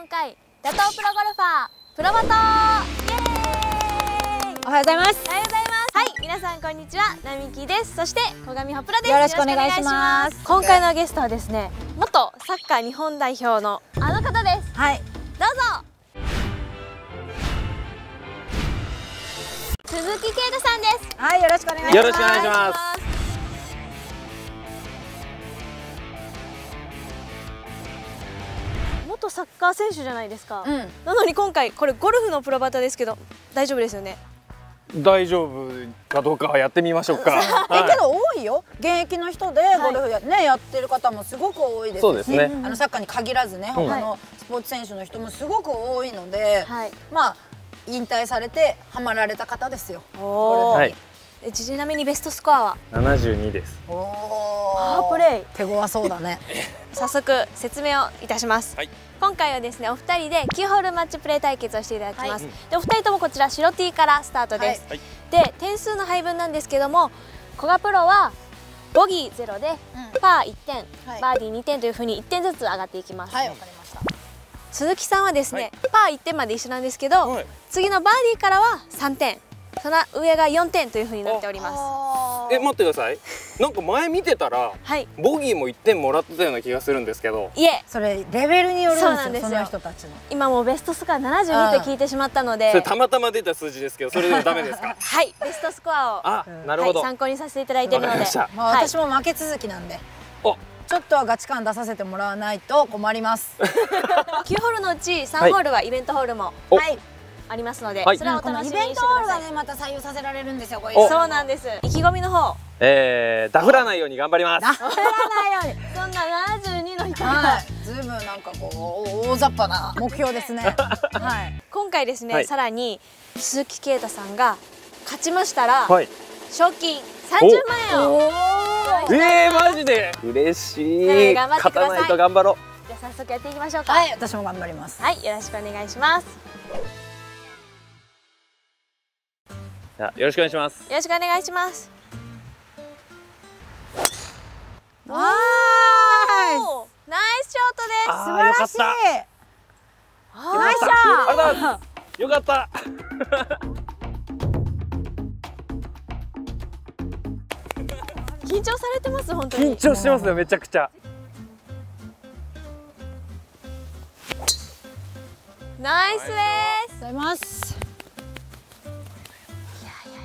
4回打倒プロゴルファープロバト、イエーイ、おはようございます。おはようございます。はい、皆さんこんにちは、なみきです。そして小上ほっぷらです。よろしくお願いします。今回のゲストはですね、元サッカー日本代表のあの方です。はい、どうぞ。鈴木啓太さんです。はい、よろしくお願いします。よろしくお願いします。元サッカー選手じゃないですか、うん、なのに今回これゴルフのプロバトですけど大丈夫ですよね。大丈夫かどうかはやってみましょうか。けど多いよ、現役の人でゴルフね、やってる方もすごく多いですし、そうですね、サッカーに限らずね、他のスポーツ選手の人もすごく多いので、まあ引退されてハマられた方ですよ。はい。ちなみにベストスコアは72です。おお。パープレイ。手強そうだね。早速説明をいたします。はい、今回はですね、お二人で9ホールマッチプレー対決をしていただきます。はい、で、お二人ともこちら白 T からスタートです。はい、で、点数の配分なんですけども、古賀プロはボギー0で、パー1点、バーディー2点というふうに1点ずつ上がっていきます。はい、わかりました。鈴木さんはですね、パー1点まで一緒なんですけど、次のバーディーからは3点、その上が4点というふうになっております。え、待ってください。なんか前見てたら、ボギーも1点もらってたような気がするんですけど。いえ、それレベルによるんですよ。そうなんですよ。その人たちの。今もうベストスコア72と聞いてしまったので。それたまたま出た数字ですけど、それでもダメですか。はい、ベストスコアを参考にさせていただいているので。私も負け続きなんで。ちょっとはガチ感出させてもらわないと困ります。9ホールのうち3ホールはイベントホールもありますので、それはお楽しみにしてください。イベントホールがね、また採用させられるんですよ。そうなんです。意気込みの方、ダフらないように頑張ります。ダフらないように。そんな72の人がずいぶんなんかこう大雑把な目標ですね。はい。今回ですね、さらに鈴木啓太さんが勝ちましたら、賞金30万円を。マジで嬉しい。勝たないと頑張ろう。じゃあ早速やっていきましょうか。はい、私も頑張ります。はい、よろしくお願いします。じゃあよろしくお願いします。よろしくお願いします。わーい、ナイスショートです。素晴らしい。ナイスショート、よかった。緊張されてます、本当に。緊張してますね、めちゃくちゃ。ナイスです。ありがとうございます。いやいや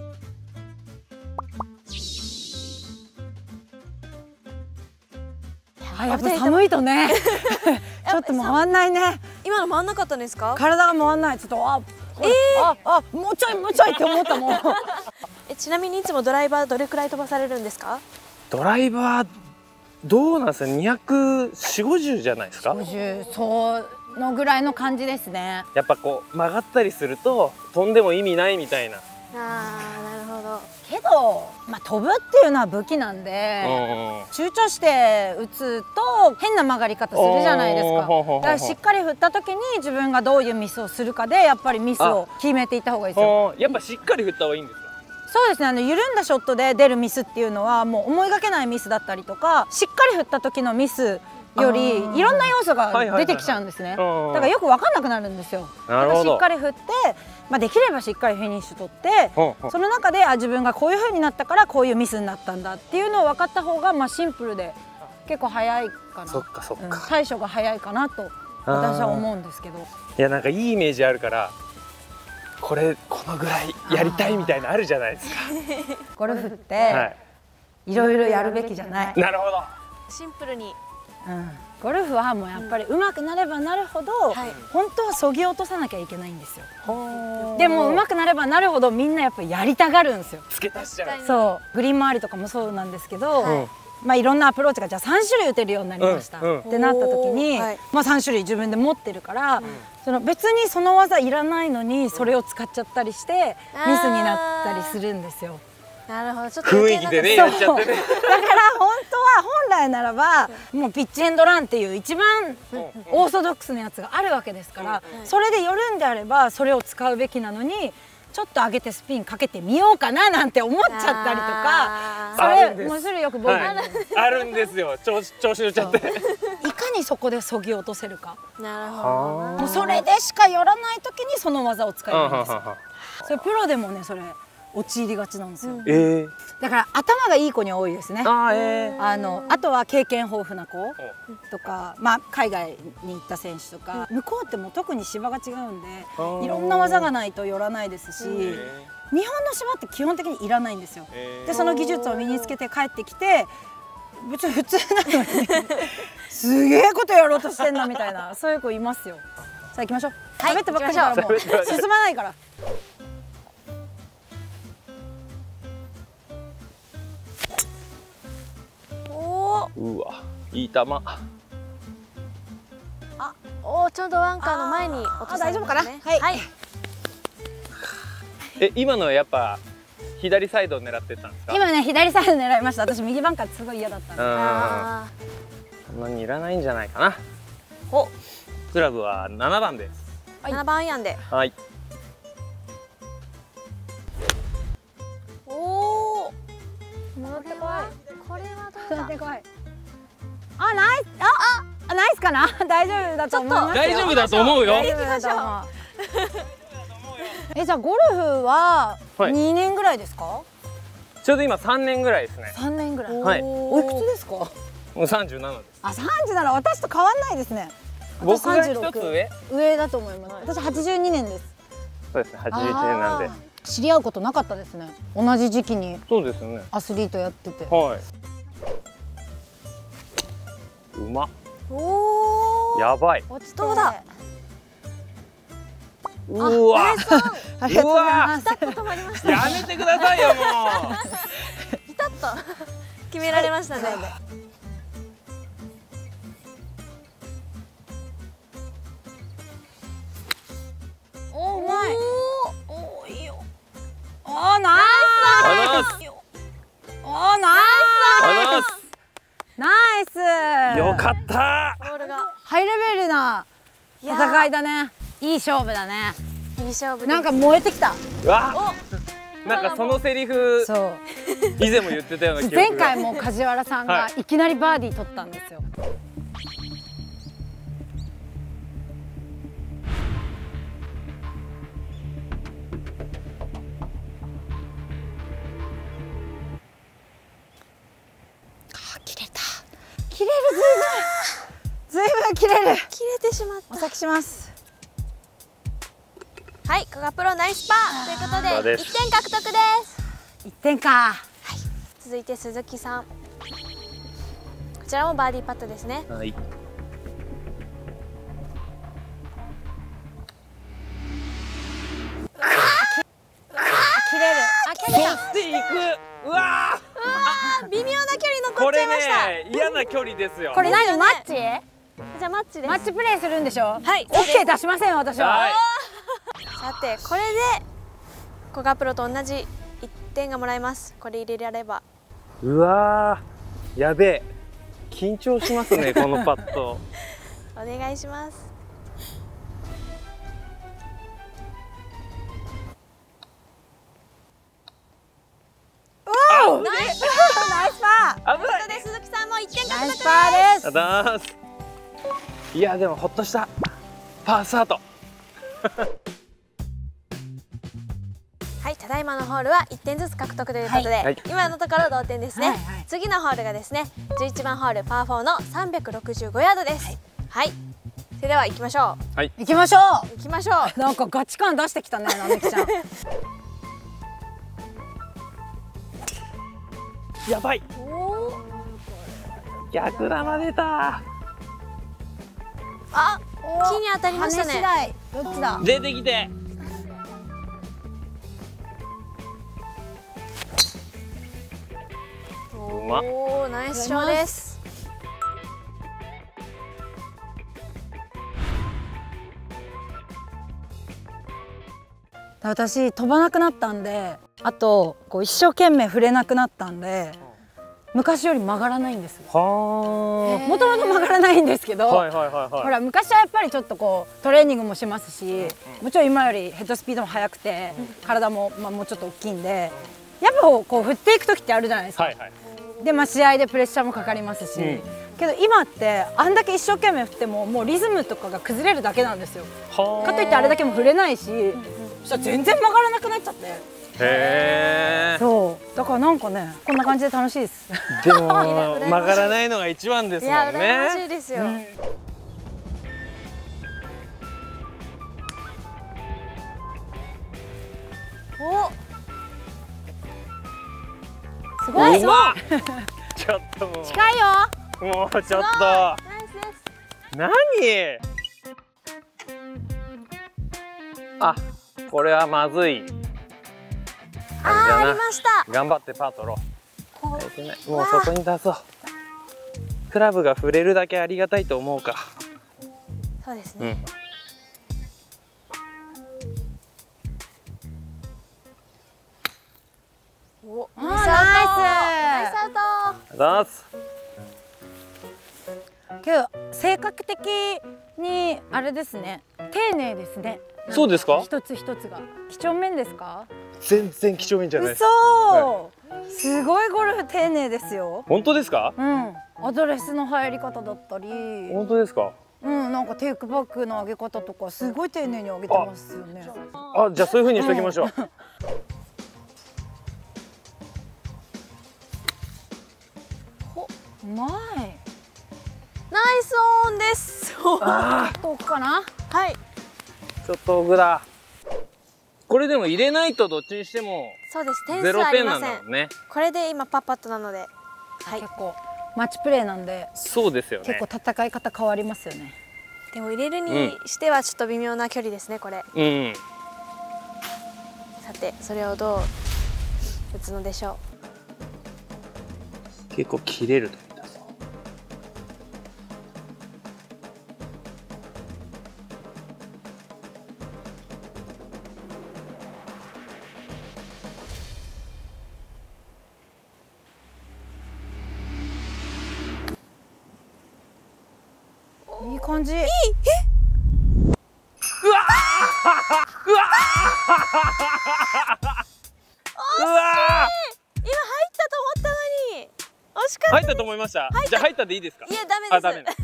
いや。あ、やっぱ寒いとね。ちょっと回んないね。今の回んなかったんですか？体が回んない、ちょっともうちょいもうちょいって思ったもん。ちなみにいつもドライバーどれくらい飛ばされるんですか？ドライバーどうなんですか、240、50じゃないですか。そのぐらいの感じですね。やっぱこう曲がったりすると飛んでも意味ないみたいな。なるほど。けど、まあ、飛ぶっていうのは武器なんで、躊躇して打つと変な曲がり方するじゃないですか。だからしっかり振った時に自分がどういうミスをするかで、やっぱりミスを決めていった方がいいですよ。やっぱしっかり振った方がいいんですか？そうですね、緩んだショットで出るミスっていうのはもう思いがけないミスだったりとか、しっかり振った時のミスよりいろんな要素が出てきちゃうんですね。だからよく分かんなくなるんですよ。だからしっかり振って、まあ、できればしっかりフィニッシュ取って、その中で自分がこういう風になったからこういうミスになったんだっていうのを分かった方が、まあ、シンプルで結構早いかな。そっかそっか、対処が早いかなと私は思うんですけど。いや、なんかいいイメージあるから、このぐらいやりたいみたいなあるじゃないですか。ゴルフっていろいろやるべきじゃない。なるほど。シンプルに。ゴルフはもうやっぱり上手くなればなるほど、本当はそぎ落とさなきゃいけないんですよ。でも上手くなればなるほどみんなやっぱりやりたがるんですよ。付け足しちゃう。そう、グリーン周りとかもそうなんですけど、まあいろんなアプローチがじゃあ3種類打てるようになりましたってなった時に、まあ3種類自分で持ってるから、その別にその技いらないのにそれを使っちゃったりしてミスになったりするんですよ。なるほど、ちょっと雰囲気でね、やっちゃってね。だから本当は本来ならばもうピッチエンドランっていう一番オーソドックスなやつがあるわけですから、それで寄るんであればそれを使うべきなのに、ちょっと上げてスピンかけてみようかななんて思っちゃったりとか、それもうすぐよくボール、はい、あるんですよ。調子乗っちゃっていかにそこでそぎ落とせるか、なるほど、もうそれでしかやらない時にその技を使えるんですよ。それプロでもね、それ陥りがちなんですよ。だから頭がいい子に多いですね。あとは経験豊富な子とか、まあ海外に行った選手とか、向こうってもう特に芝が違うんでいろんな技がないと寄らないですし、日本の芝って基本的にいらないんですよ。でその技術を身につけて帰ってきて、別に普通なのにすげえことやろうとしてんなみたいな、そういう子いますよ。さあ行きましょう。喋ってばっかりだからもう進まないから。うわ、いい球。あ、おお、ちょうどアンカーの前に落としたんですね。大丈夫かな。はい。今のはやっぱ左サイドを狙ってたんですか。今ね、左サイド狙いました。私右バンカーすごい嫌だったんで。あんまりいらないんじゃないかな。お、クラブは7番です。7番アイアンで。はい。おお、戻ってこい。これはどうだ。戻ってこい。あ、ナイスかな。大丈夫だと思う。大丈夫だと思うよ。じゃあゴルフは2年ぐらいですか？はい、ちょうど今3年ぐらいですね。3年ぐらい。はい。おいくつですか？もう37です。あ、37。私と変わんないですね。僕が1つ上？上だと思います。私82年です。そうですね。81年なんで。知り合うことなかったですね。同じ時期に。そうですね。アスリートやってて。はい。うまっ、やばい、落ちそうだ。うわ、ありがとうございます。やめてくださいよ、もうピタッと決められましたね。おお、うまい。おお、いいよ。おお、ナイス。おお、ナイス。ナイス。よかった。ハイレベルな戦いだね。いい勝負だね。いい勝負。なんか燃えてきた。わ。なんかそのセリフ。そう。以前も言ってたような気が。前回も梶原さんがいきなりバーディー取ったんですよ。ずいぶん切れてしまった。お先します。はい、古賀プロナイスパーということで1点獲得です。1点か。はい。続いて鈴木さん。こちらもバーディーパットですね。はい。切れる。そしていく。うわあ。微妙な距離残っちゃいました。これね、嫌な距離ですよ。これ何マッチ？じゃあマッチです。マッチプレイするんでしょ。はい。OK 出しません私は。さてこれで古賀プロと同じ1点がもらえます。これ入れられば。うわー、やべえ。緊張しますねこのパット。お願いします。おお、ナイスパー。危ない。ということで鈴木さんも1点獲得です。ナイスパーです。いやでもほっとしたパースタートはい、ただいまのホールは1点ずつ獲得ということで、はい、今のところ同点ですね、はい、はい、次のホールがですね11番ホールパー4の365ヤードです。はい、はい、それでは行きましょう。はい、行きましょう行きましょう。なんかガチ感出してきたねなみきちゃんやばい、逆玉出た。あ、木に当たりましたね。どっちだ。出てきて。おお、ナイスショーです。私飛ばなくなったんで、あとこう一生懸命触れなくなったんで、昔より曲がらないんです。はあ。もともと曲がらないんですけど、ほら昔はやっぱりちょっとこうトレーニングもしますし、もちろん今よりヘッドスピードも速くて、体もまあもうちょっと大きいんで、やっぱこう振っていく時ってあるじゃないですか。はいはい、でまあ試合でプレッシャーもかかりますし、けど今ってあんだけ一生懸命振ってももうリズムとかが崩れるだけなんですよ。かといってあれだけも振れないし、そしたら全然曲がらなくなっちゃって。へえ。そうだからなんかね、こんな感じで楽しいです。でも曲がらないのが一番ですもんね。いや、羨ましいですよ。お、すごいすごい。ちょっともう近いよ。もうちょっと何、あ、これはまずい。あ、ありました。頑張ってパー取ろう。もうそこに出そう。クラブが触れるだけありがたいと思うか。そうですね。お、ナイスアウト。ナイスアウト。けど性格的にあれですね。丁寧ですね。そうですか。一つ一つが几帳面ですか。全然几帳面じゃないです。そう、すごいゴルフ丁寧ですよ。本当ですか。うん、アドレスの入り方だったり。本当ですか。うん、なんかテイクバックの上げ方とか、すごい丁寧に上げてますよね。あ、じゃあ、そういう風にしておきましょう。うまい。ナイスオンです。ああ、遠くかな。はい。ちょっと奥だ。これでも入れないとどっちにしてもゼロ点なんだもんね。これで今パーパットなので、はい、結構マッチプレーなんで、そうですよね。結構戦い方変わりますよね。でも入れるにしてはちょっと微妙な距離ですね、これ。うん、さてそれをどう打つのでしょう。結構切れると見たぞ。いい感じ。いい、え？うわー！うわー！惜しい！今入ったと思ったのに。惜しかった。入ったと思いました。じゃあ入ったでいいですか？いや、ダメです。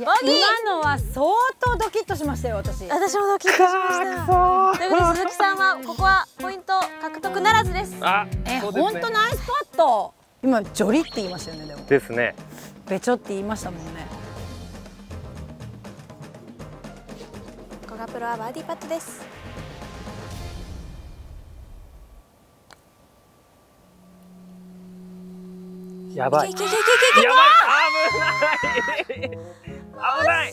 今のは相当ドキッとしましたよ、私。私もドキッとしました。ということで鈴木さんはここはポイント獲得ならずです。あ、本当ナイスパット。今ジョリって言いましたよね、でも。ですね。べちょって言いましたもんね。古賀プロはバーディーパットです。やばい。危ない。危ない。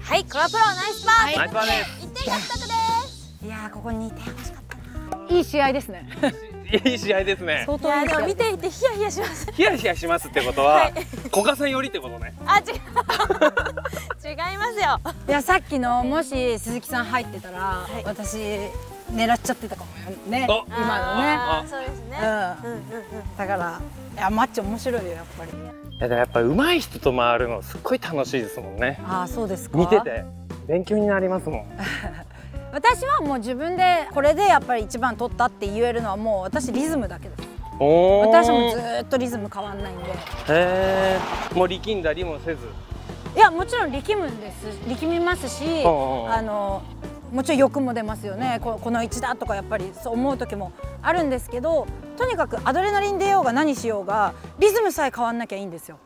はい、古賀プロナイスパー。ナイスパーです。1点獲得です。いやー、ここに2点欲しかったな。いい試合ですね。いい試合ですね。いやでも見ていてヒヤヒヤします。ヒヤヒヤしますってことは、古賀さんよりってことね。あ、違う。違いますよ。いや、さっきのもし鈴木さん入ってたら、私狙っちゃってたかもね。今のね。そうですね。だからいやマッチ面白いよやっぱり。だからやっぱ上手い人と回るのすっごい楽しいですもんね。あ、そうですか。見てて勉強になりますもん。私はもう自分でこれでやっぱり一番取ったって言えるのはもう私リズムだけです。私もずっとリズム変わんないんで。へえ。もう力んだりもせず。いや、もちろん力みますし、もちろん欲も出ますよね。この位置だとかやっぱりそう思う時もあるんですけど、とにかくアドレナリン出ようが何しようがリズムさえ変わんなきゃいいんですよ。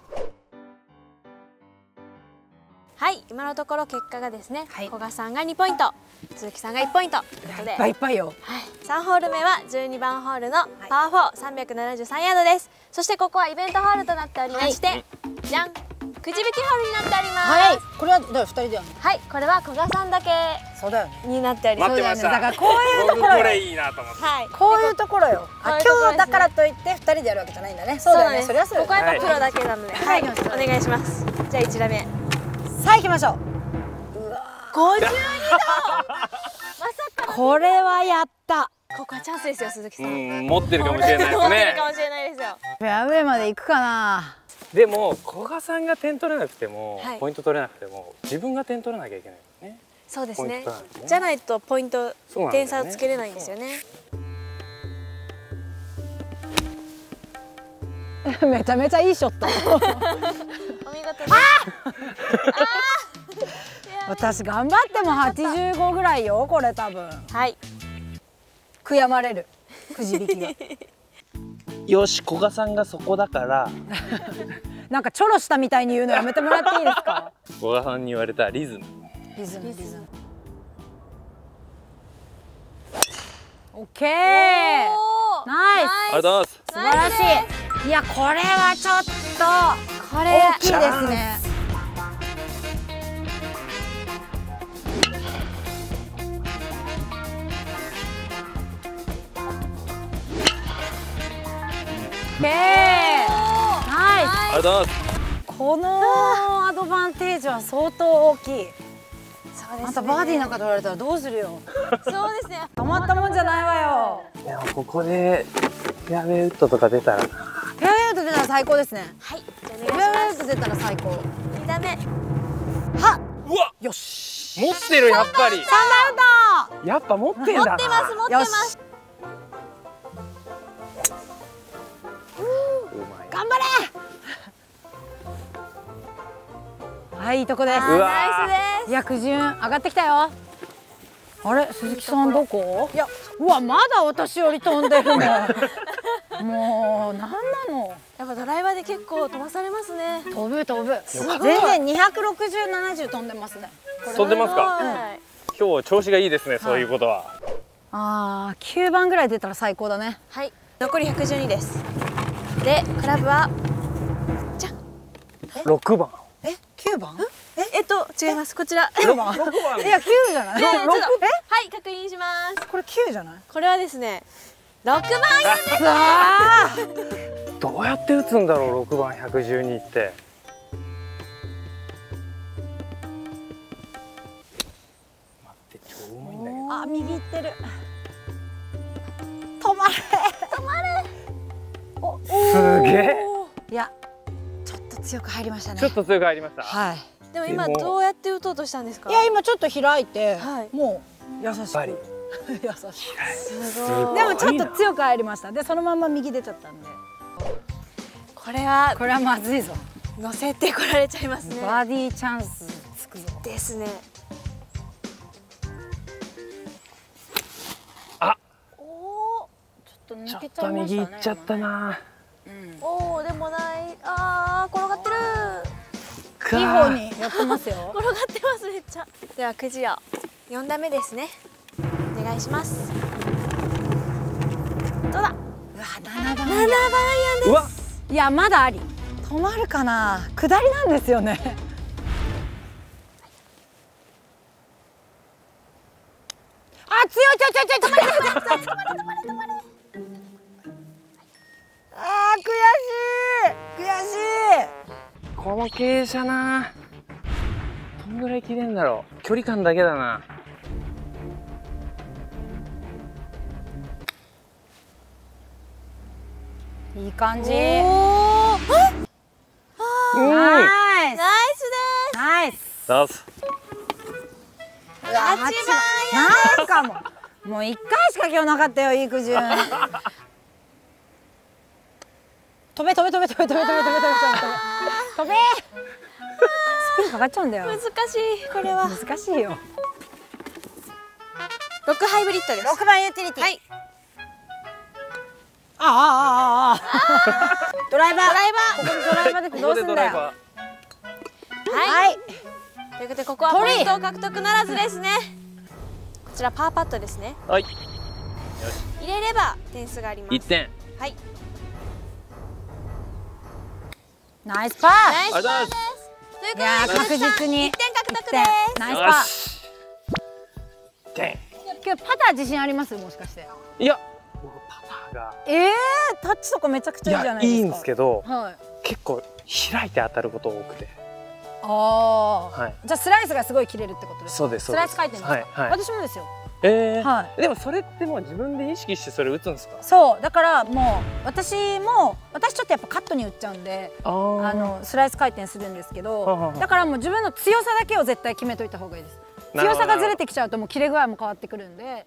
はい、今のところ結果がですね、古賀さんが2ポイント、鈴木さんが1ポイントということで、いっぱいいっぱいよ。3ホール目は12番ホールのパー4373ヤードです。そしてここはイベントホールとなっておりまして、じゃん、くじ引きホールになっております。はい、これは2人でやるの？はい、これは古賀さんだけになっております。そうだよね。だからこういうところ、これいいなと思って。はい、こういうところよ。今日だからといって2人でやるわけじゃないんだね。そうだね。それはそれ。ここはやっぱプロだけなので、はい、お願いします。じゃあ1打目。さあ行きましょう。52度。これはやった。ここはチャンスですよ、鈴木さん。持ってるかもしれないですね。持ってるかもしれないですよ。フェアウェイまで行くかな。でも古賀さんが点取れなくても、はい、ポイント取れなくても自分が点取らなきゃいけないですね。そうですね。じゃないとポイント、点差をつけれないんですよね。めちゃめちゃいいショット。お見事です。私頑張っても85ぐらいよ、これ多分。はい。悔やまれる。くじ引きが。よし、古賀さんがそこだから。なんかチョロしたみたいに言うのやめてもらっていいですか。古賀さんに言われたリズム。リズム。オッケー。ナイス。ありがとうございます。素晴らしい。いや、これはちょっとこれ大きいですね。このアドバンテージは相当大きい。あんたバーディーなんか取られたらどうするよ。そうですね。たまったもんじゃないわよ。いや、ここでフェアウェイウッドとか出たら。フェアウェイウッド出たら最高ですね。はい。フェアウェイウッド出たら最高。二打目。は。うわ。よし。持ってる、やっぱり。3番ウッド。やっぱ持ってんだな。持ってます、持ってます。頑張れ。はい、いいとこです。ナイスです。いや、くじ運上がってきたよ。あれ、鈴木さんどこ？いや、うわ、まだお年寄り飛んでるね。もう、なんなの。やっぱドライバーで結構飛ばされますね。飛ぶ。全然260、70飛んでますね。飛んでますか。今日調子がいいですね、そういうことは。ああ、9番ぐらい出たら最高だね。はい、残り112です。で、クラブは。じゃん。6番。え、9番？違います。こちら。6番。いや、9じゃない。はい、確認します。これ9じゃない。これはですね。6番です。どうやって打つんだろう、6番112って。待って、超重いんだけど。あ、右行ってる。止まれ。止まれ。お、すげえ。いや、ちょっと強く入りましたね。ちょっと強く入りました。はい。でも今どうやって打とうとしたんですか。いや、今ちょっと開いて、もう優しい。優しい。すごい。でもちょっと強く入りました。で、そのまま右出ちゃったんで。これはまずいぞ。乗せてこられちゃいますね。バーディーチャンスつくぞ。ですね。あ。おお。ちょっと抜けちゃいましたね。ちょっと右行っちゃったな。おお、でもない。ああ、転がってる。いい方にやってますよ。転がってます、めっちゃ。ではくじを4打目ですね。お願いします。どうだ。うわ、7番。7番アイアンです。うわ。いや、まだあり。止まるかな。下りなんですよね。あ、強い。止まれ。ああ、悔しい。この傾斜な、どんぐらい切れんだろう。距離感だけだな。いい感じ。おお、ナイスです。ナイス。8番。なんかもう1回しか今日なかったよ、いいくじ。飛べ。スピンかかっちゃうんだよ。難しい、これは。難しいよ。6ハイブリッドです。6番ユーティリティ。はい。ああ。ドライバー。ここでどうすんだよ。はい。ということで、ここはポイント獲得ならずですね。こちらパーパットですね。はい。入れれば点数があります。1点。はい。ナイスパー。ありがとうございます。いや、確実に1点獲得です。ナイスパー。点。今日パター自信あります？もしかして。いや、僕パターが。タッチとかめちゃくちゃいいじゃないですか。いいんですけど、結構開いて当たること多くて。ああ。じゃあスライスがすごい切れるってことですか。そうです。スライス回転ですか。私もですよ。でもそれってもう自分で意識してそれ打つんですか？そうだからもう私ちょっとやっぱカットに打っちゃうんでスライス回転するんですけど、だからもう自分の強さだけを絶対決めといた方がいいです。強さがずれてきちゃうともう切れ具合も変わってくるんで。